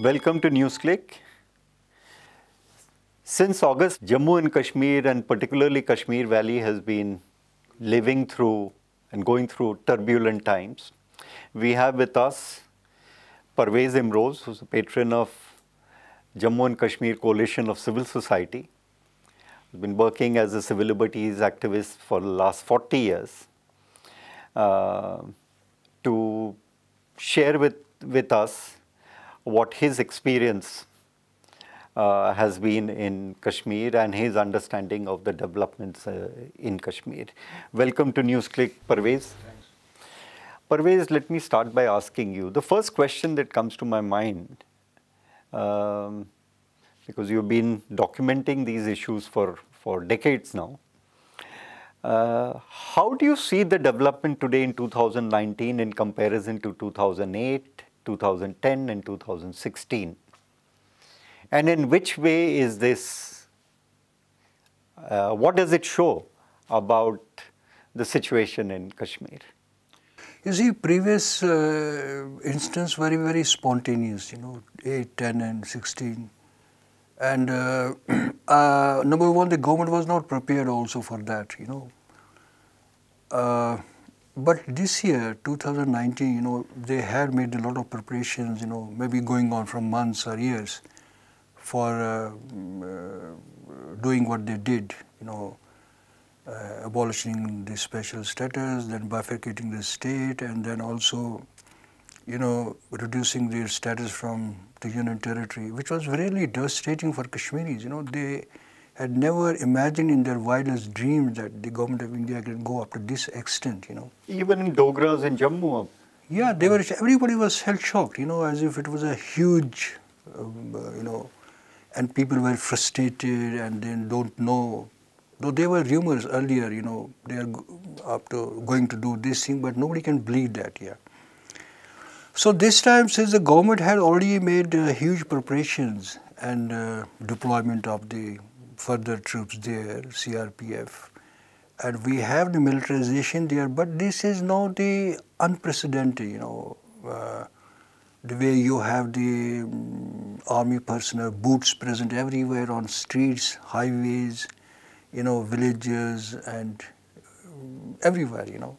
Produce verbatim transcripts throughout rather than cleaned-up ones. Welcome to NewsClick. Since August, Jammu and Kashmir, and particularly Kashmir Valley, has been living through and going through turbulent times. We have with us Parvez Imroz, who's a patron of Jammu and Kashmir Coalition of Civil Society. He's been working as a civil liberties activist for the last forty years uh, to share with, with us what his experience uh, has been in Kashmir and his understanding of the developments uh, in Kashmir. Welcome to NewsClick, Parvez. Thanks. Parvez, let me start by asking you the first question that comes to my mind, um, because you've been documenting these issues for, for decades now. Uh, how do you see the development today in two thousand nineteen in comparison to two thousand eight? two thousand ten and two thousand sixteen, and in which way is this, uh, what does it show about the situation in Kashmir? You see, previous uh, instance very, very spontaneous, you know, eight, ten and sixteen. And uh, uh, number one, the government was not prepared also for that, you know. Uh, But this year, two thousand nineteen, you know, they had made a lot of preparations, you know, maybe going on from months or years for uh, uh, doing what they did, you know, uh, abolishing the special status, then bifurcating the state, and then also, you know, reducing their status from the Union Territory, which was really devastating for Kashmiris. You know, they had never imagined in their wildest dreams that the government of India can go up to this extent, you know. Even in Dogras and Jammu. Yeah, they were, everybody was shell-shocked, you know, as if it was a huge, um, uh, you know, and people were frustrated and they don't know. Though there were rumors earlier, you know, they are up to going to do this thing, but nobody can believe that, yeah. So this time, since the government had already made uh, huge preparations and uh, deployment of the further troops there, C R P F, and we have the militarization there, but this is now the unprecedented, you know, uh, the way you have the um, army personnel, boots present everywhere on streets, highways, you know, villages and um, everywhere, you know.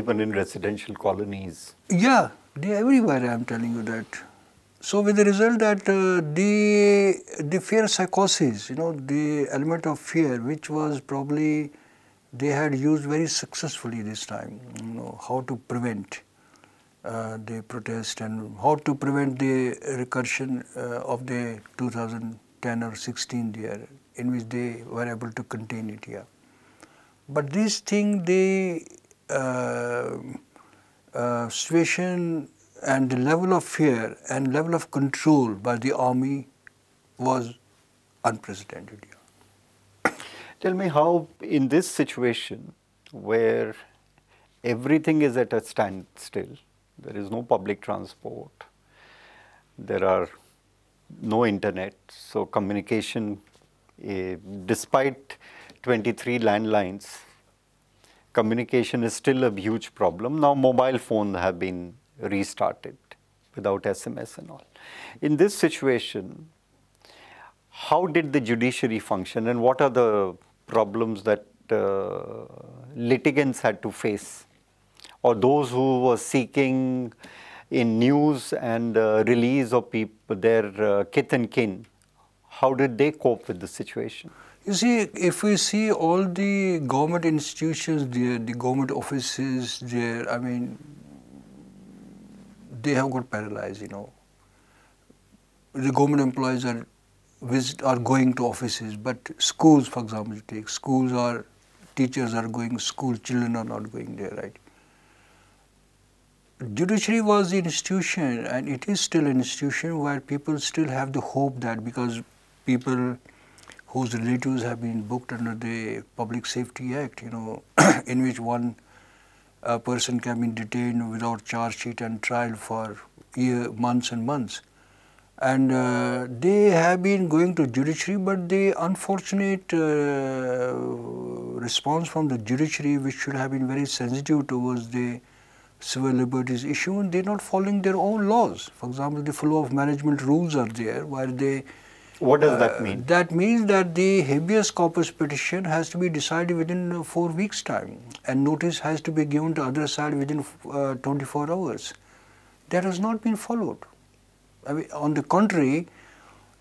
Even in residential colonies. Yeah, they're everywhere, I'm telling you that. So with the result that uh, the, the fear psychosis, you know, the element of fear, which was probably they had used very successfully this time, you know, how to prevent uh, the protest and how to prevent the recursion uh, of the two thousand ten or sixteen year, in which they were able to contain it here. But this thing, the uh, uh, situation, and the level of fear and level of control by the army was unprecedented. Tell me how, in this situation where everything is at a standstill, there is no public transport, there are no internet, so communication, eh, despite twenty-three landlines, communication is still a huge problem. Now mobile phones have been restarted without S M S and all. In this situation, how did the judiciary function and what are the problems that uh, litigants had to face, or those who were seeking in news and uh, release of people, their uh, kith and kin, how did they cope with the situation? You see, if we see all the government institutions there, the government offices there, I mean, they have got paralyzed, you know. The government employees are, visit, are going to offices, but schools, for example, you take schools are, teachers are going, school children are not going there, right? Judiciary was the institution, and it is still an institution where people still have the hope that, because people whose relatives have been booked under the Public Safety Act, you know, in which one a person can be detained without charge sheet and trial for year, months and months. And uh, they have been going to judiciary, but the unfortunate uh, response from the judiciary, which should have been very sensitive towards the civil liberties issue, and they're not following their own laws. For example, the flow of management rules are there where they... What does uh, that mean? That means that the habeas corpus petition has to be decided within uh, four weeks' time, and notice has to be given to the other side within uh, twenty-four hours. That has not been followed. I mean, on the contrary,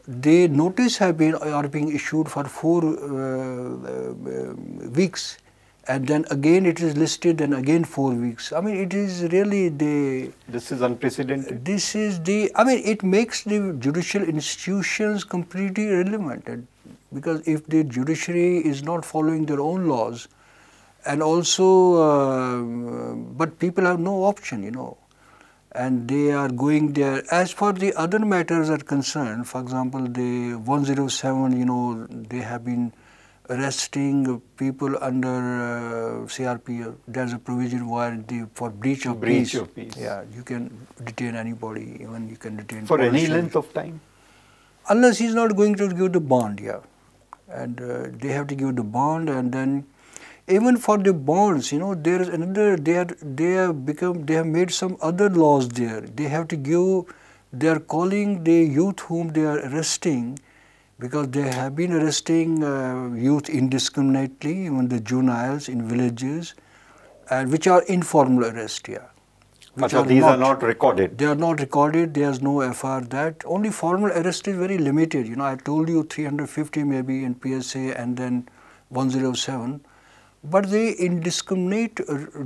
the notice have been are being issued for four uh, uh, weeks, and then again it is listed, and again four weeks. I mean, it is really the... This is unprecedented. This is the... I mean, it makes the judicial institutions completely irrelevant, because if the judiciary is not following their own laws, and also... Uh, but people have no option, you know. And they are going there. As for the other matters are concerned, for example, the one oh seven, you know, they have been arresting people under uh, C R P F. There's a provision where the, for breach of breach peace. Breach of peace. Yeah, you can detain anybody, even you can detain... For any length of time? Unless he's not going to give the bond, yeah. And uh, they have to give the bond, and then... Even for the bonds, you know, there is another. They have, they have become. They have made some other laws there. They have to give. They are calling the youth whom they are arresting, because they have been arresting uh, youth indiscriminately, even the juveniles in villages, and uh, which are informal arrest here. But so these not, are not recorded. They are not recorded. There is no F I R. That only formal arrest is very limited. You know, I told you three hundred fifty maybe in P S A, and then one oh seven. But the indiscriminate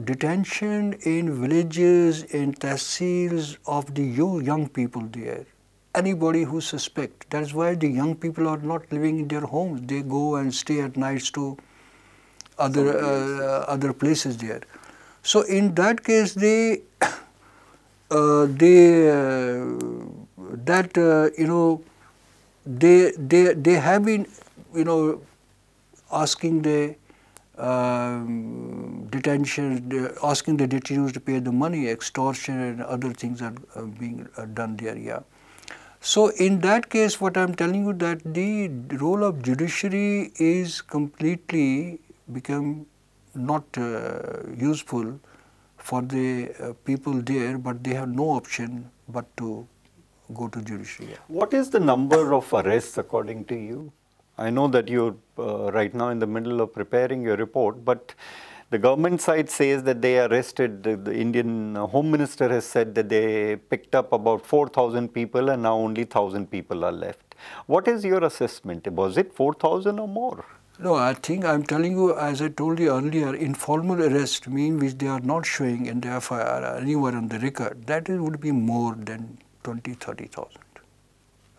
detention in villages, in tehsils of the young people there, anybody who suspects, that's why the young people are not living in their homes. They go and stay at nights to other, uh, other places there. So in that case, they, uh, they, uh, that, uh, you know, they, they, they have been, you know, asking the, Um, detention, asking the detainees to pay the money, extortion and other things are uh, being uh, done there, yeah. So in that case, what I'm telling you, that the role of judiciary is completely become not uh, useful for the uh, people there, but they have no option but to go to judiciary. Yeah. What is the number of arrests according to you? I know that you're uh, right now in the middle of preparing your report, but the government side says that they arrested, the, the Indian Home Minister has said that they picked up about four thousand people, and now only one thousand people are left. What is your assessment? Was it four thousand or more? No, I think I'm telling you, as I told you earlier, informal arrest mean which they are not showing in the F I R or anywhere on the record, that it would be more than twenty, thirty thousand.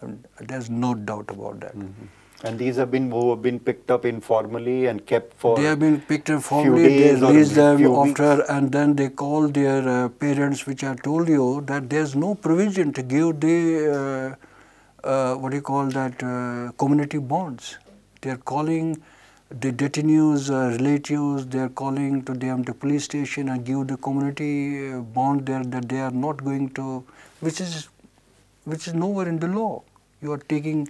And there's no doubt about that. Mm-hmm. And these have been who have been picked up informally and kept for. They have been picked up formally. They release them after, and then they call their uh, parents, which I told you that there's no provision to give the uh, uh, what do you call that uh, community bonds. They're calling the detainees' uh, relatives. They're calling to them the police station and give the community uh, bond there that they are not going to, which is, which is nowhere in the law. You are taking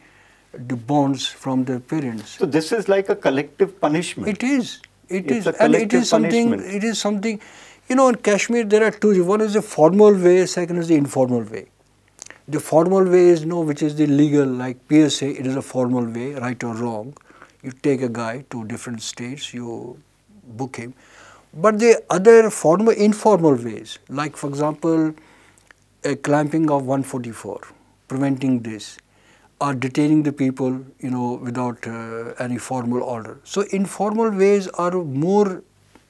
the bonds from their parents. So this is like a collective punishment. It is. It is. And it is something, it is something, you know, in Kashmir there are two. One is the formal way, second is the informal way. The formal way is, no, which is the legal, like P S A, it is a formal way, right or wrong. You take a guy to different states, you book him. But the other formal, informal ways, like for example, a clamping of one forty-four, preventing this, are detaining the people, you know, without uh, any formal order. So informal ways are more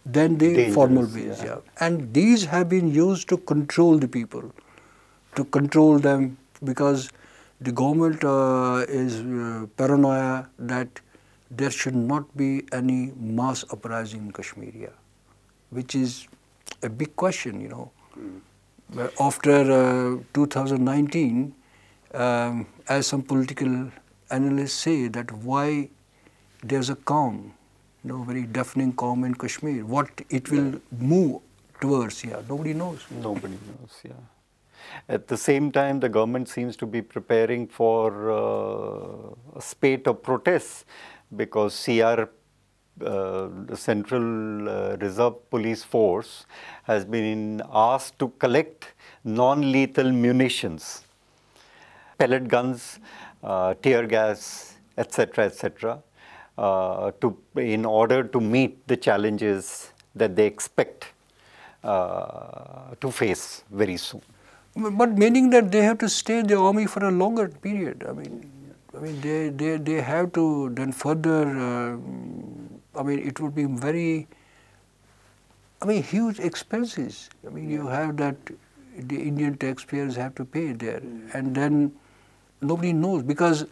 than the dangerous, formal ways, yeah. yeah. And these have been used to control the people, to control them, because the government uh, is uh, paranoia that there should not be any mass uprising in Kashmir, yeah, which is a big question, you know. Mm. After uh, two thousand nineteen, Um, as some political analysts say, that why there's a calm, you know, very deafening calm in Kashmir, what it will yeah. move towards, yeah, nobody knows. Nobody knows, yeah. At the same time, the government seems to be preparing for uh, a spate of protests, because C R Uh, the Central uh, Reserve Police Force has been asked to collect non-lethal munitions, pellet guns, uh, tear gas, et cetera, et cetera, uh, to in order to meet the challenges that they expect uh, to face very soon. But meaning that they have to stay in the army for a longer period. I mean, I mean, they they they have to then further. Uh, I mean, it would be very, I mean, huge expenses. I mean, you have that, the Indian taxpayers have to pay there. And then nobody knows, because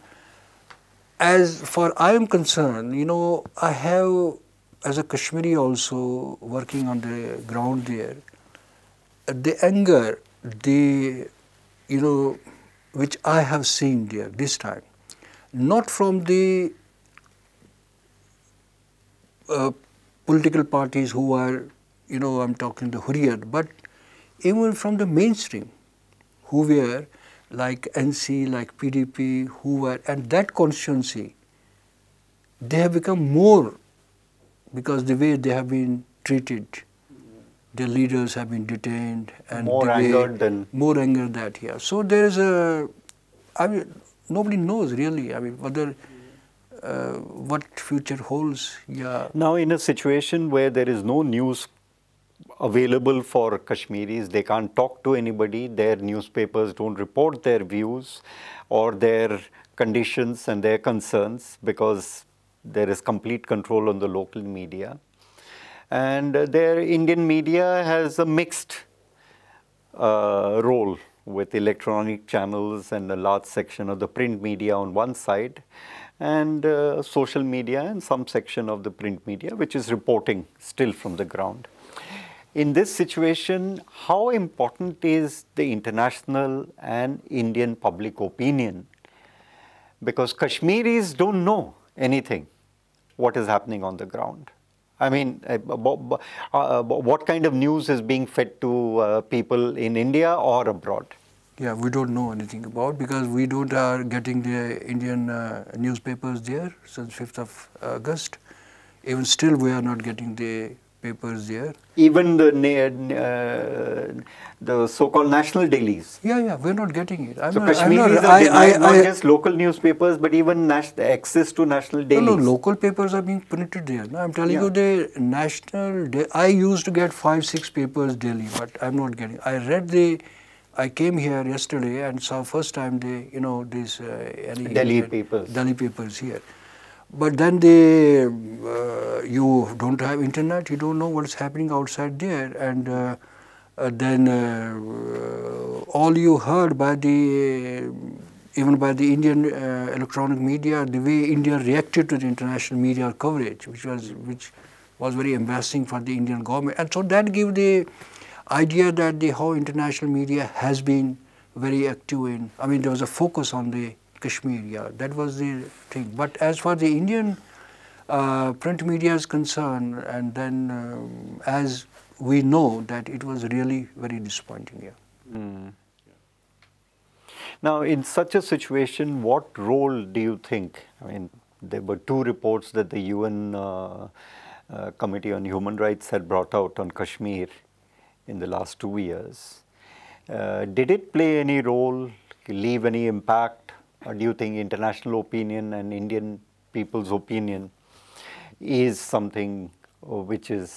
as far I am concerned, you know, I have, as a Kashmiri also working on the ground there, the anger, the, you know, which I have seen there this time, not from the Uh, political parties who are, you know, I'm talking the Hurriyat, but even from the mainstream, who were like N C, like P D P, who were, and that constituency, they have become more because the way they have been treated, their leaders have been detained, and more angered than more anger that here. So there is a, I mean, nobody knows really. I mean, whether. Uh, what future holds. Yeah. Now, in a situation where there is no news available for Kashmiris, they can't talk to anybody, their newspapers don't report their views or their conditions and their concerns because there is complete control on the local media. And uh, their Indian media has a mixed uh, role, with electronic channels and a large section of the print media on one side, and uh, social media and some section of the print media, which is reporting still from the ground. In this situation, how important is the international and Indian public opinion? Because Kashmiris don't know anything, what is happening on the ground. I mean, uh, uh, uh, what kind of news is being fed to uh, people in India or abroad? Yeah, we don't know anything about, because we don't are getting the Indian uh, newspapers there since fifth of August. Even still, we are not getting the papers there. Even the uh, the so-called national dailies. Yeah, yeah, we're not getting it. I'm so not, Kashmiris not, are I, I, not I, just I, local newspapers, but even access to national dailies. No, no, local papers are being printed there. No, I'm telling yeah. you, the national. Da I used to get five, six papers daily, but I'm not getting. I read the. I came here yesterday and saw first time the, you know, these uh, Delhi papers. Delhi papers here, but then they, uh, you don't have internet. You don't know what's happening outside there, and uh, uh, then uh, all you heard by the, even by the Indian uh, electronic media, the way India reacted to the international media coverage, which was which was very embarrassing for the Indian government, and so that gave the idea that the whole international media has been very active in, I mean, there was a focus on the Kashmir, yeah, that was the thing. But as far as the Indian uh, print media is concerned, and then um, as we know that it was really very disappointing, yeah. Mm. Now, in such a situation, what role do you think? I mean, there were two reports that the U N uh, uh, Committee on Human Rights had brought out on Kashmir in the last two years. Uh, did it play any role, leave any impact? Or do you think international opinion and Indian people's opinion is something which is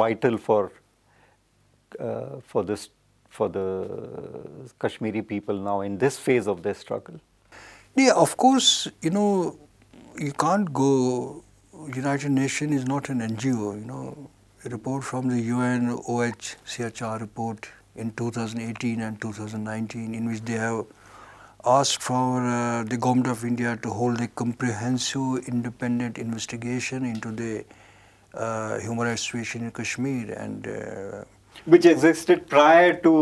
vital for, uh, for, this, for the Kashmiri people now in this phase of their struggle? Yeah, of course, you know, you can't go, United Nations is not an N G O, you know. A report from the U N O H C H R report in two thousand eighteen and two thousand nineteen, in which they have asked for uh, the government of India to hold a comprehensive independent investigation into the uh, human rights situation in Kashmir, and uh, which existed prior to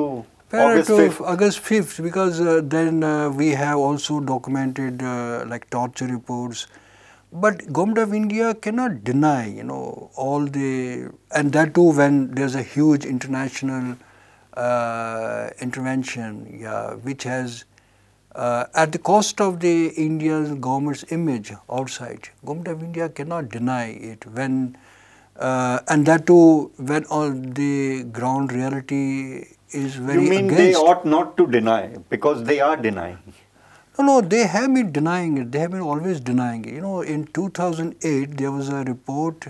prior August to fifth. August fifth, because uh, then uh, we have also documented uh, like torture reports. But government of India cannot deny, you know, all the, and that too when there's a huge international uh, intervention, yeah, which has uh, at the cost of the Indian government's image outside. Government of India cannot deny it when, uh, and that too when on the ground reality is very against. You mean they ought not to deny, because they are denying? No, no, they have been denying it. They have been always denying it. You know, in two thousand eight, there was a report,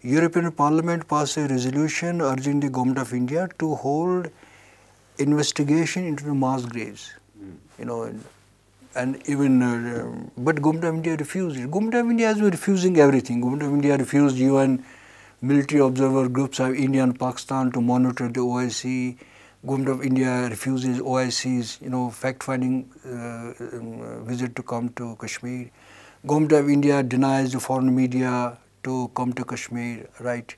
European Parliament passed a resolution urging the Government of India to hold investigation into the mass graves. Mm. You know, and, and even, uh, but Government of India refused it. Government of India has been refusing everything. Government of India refused U N military observer groups of India and Pakistan to monitor the O I C. Government of India refuses O I C's, you know, fact-finding uh, visit to come to Kashmir. Government of India denies the foreign media to come to Kashmir, right?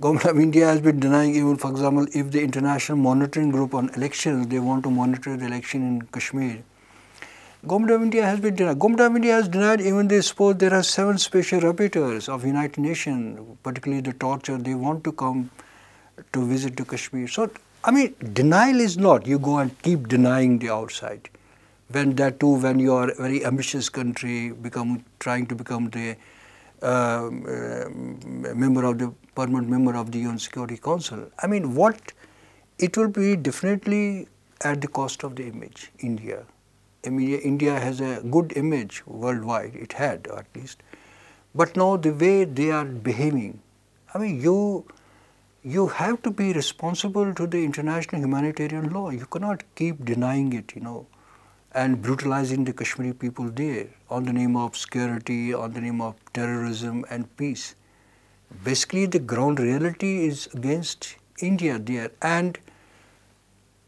Government of India has been denying even, for example, if the International Monitoring Group on elections, they want to monitor the election in Kashmir. Government of India has been denied. Government of India has denied even they suppose there are seven special rapporteurs of United Nations, particularly the torture, they want to come to visit to Kashmir. So, I mean, denial is not, you go and keep denying the outside. When that too, when you are a very ambitious country, become, trying to become the uh, uh, member of the, permanent member of the U N Security Council. I mean, what, it will be definitely at the cost of the image, India. I mean, India has a good image worldwide, it had at least. But now the way they are behaving, I mean, you, you have to be responsible to the international humanitarian law. You cannot keep denying it, you know, and brutalizing the Kashmiri people there on the name of security, on the name of terrorism and peace. Basically, the ground reality is against India there. And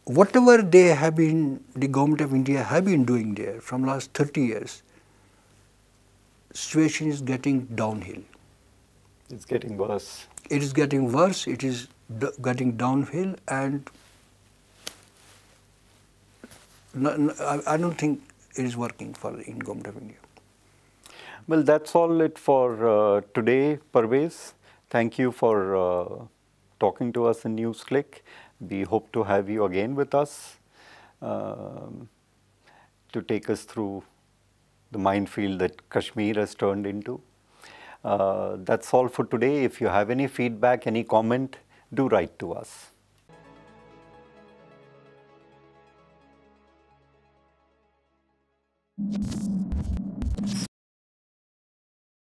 whatever they have been, the government of India have been doing there from last thirty years, situation is getting downhill. It's getting worse. It is getting worse, it is d getting downhill, and I don't think it is working for the government of India. Well, that's all it for uh, today, Parvez. Thank you for uh, talking to us in NewsClick. We hope to have you again with us uh, to take us through the minefield that Kashmir has turned into. Uh, that's all for today. If you have any feedback, any comment, do write to us.